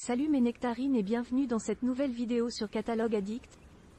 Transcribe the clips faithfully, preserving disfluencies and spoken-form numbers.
Salut mes nectarines et bienvenue dans cette nouvelle vidéo sur Catalogue Addict.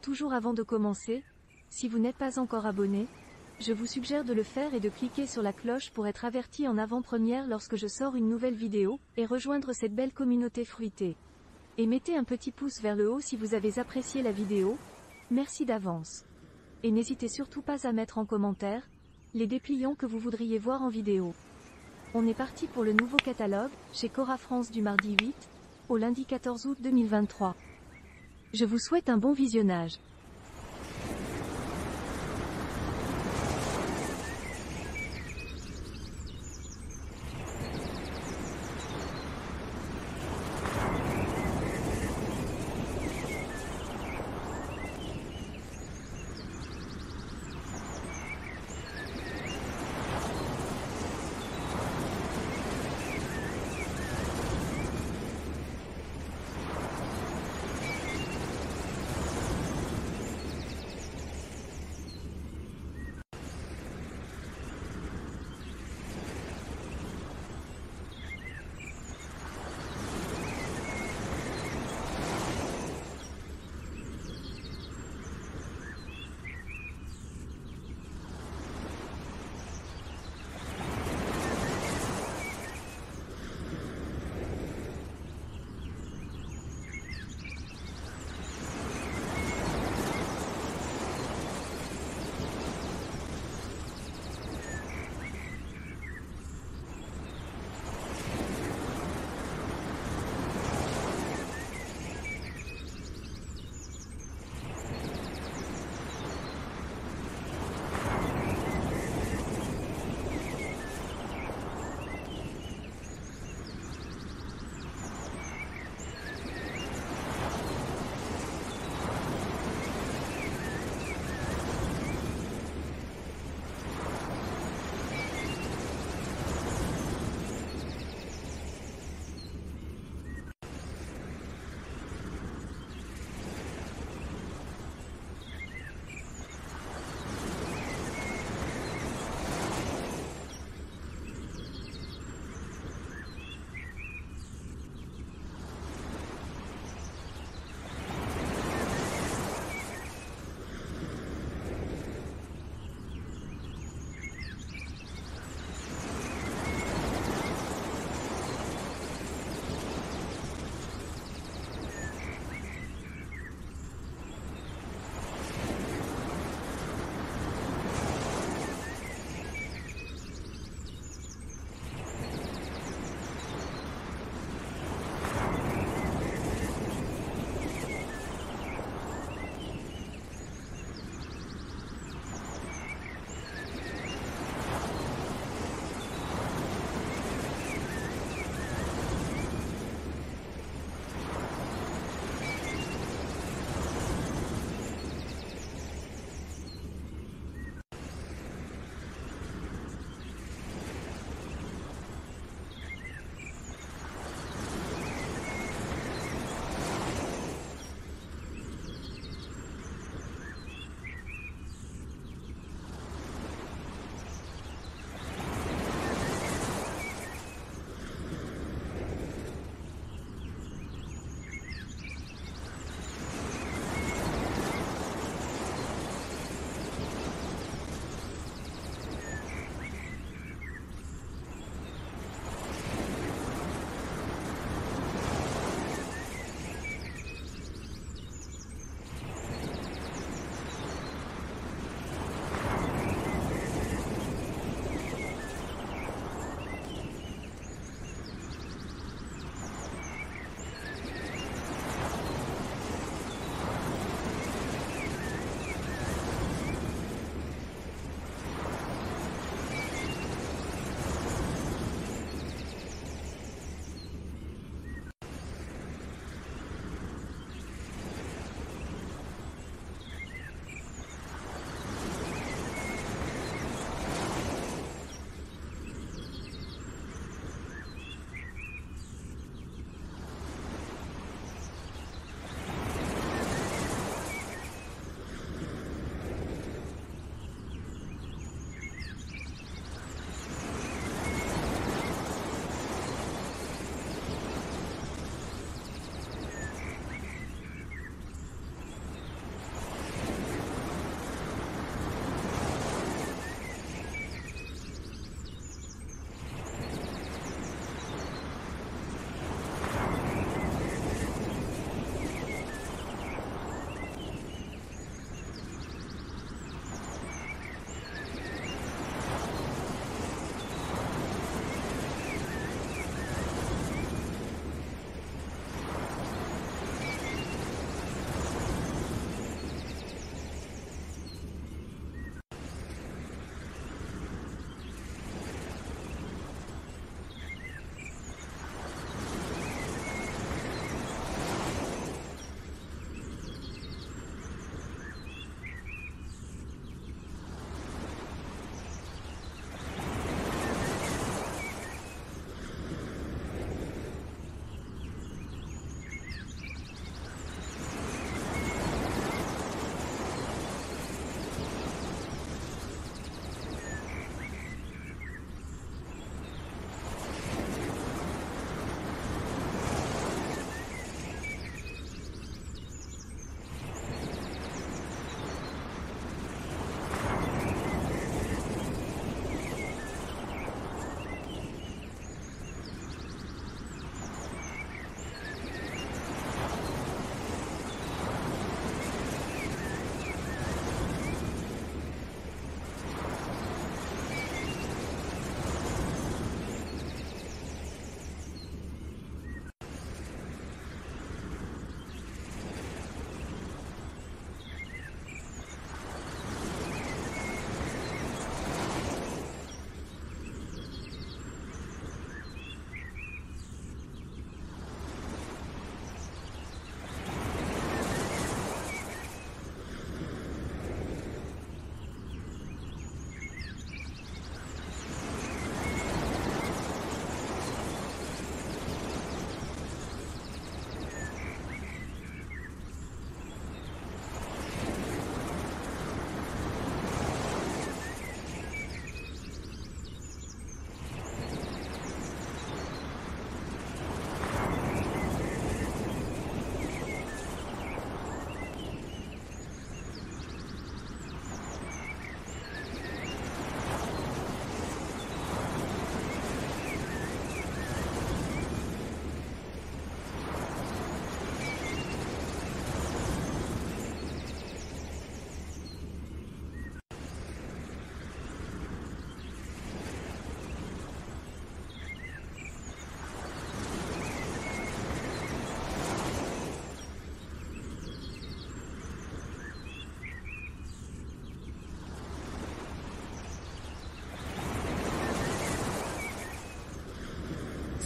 Toujours avant de commencer, si vous n'êtes pas encore abonné, je vous suggère de le faire et de cliquer sur la cloche pour être averti en avant-première lorsque je sors une nouvelle vidéo, et rejoindre cette belle communauté fruitée. Et mettez un petit pouce vers le haut si vous avez apprécié la vidéo, merci d'avance. Et n'hésitez surtout pas à mettre en commentaire les dépliants que vous voudriez voir en vidéo. On est parti pour le nouveau catalogue, chez Cora France du mardi huit, au lundi quatorze août deux mille vingt-trois. Je vous souhaite un bon visionnage.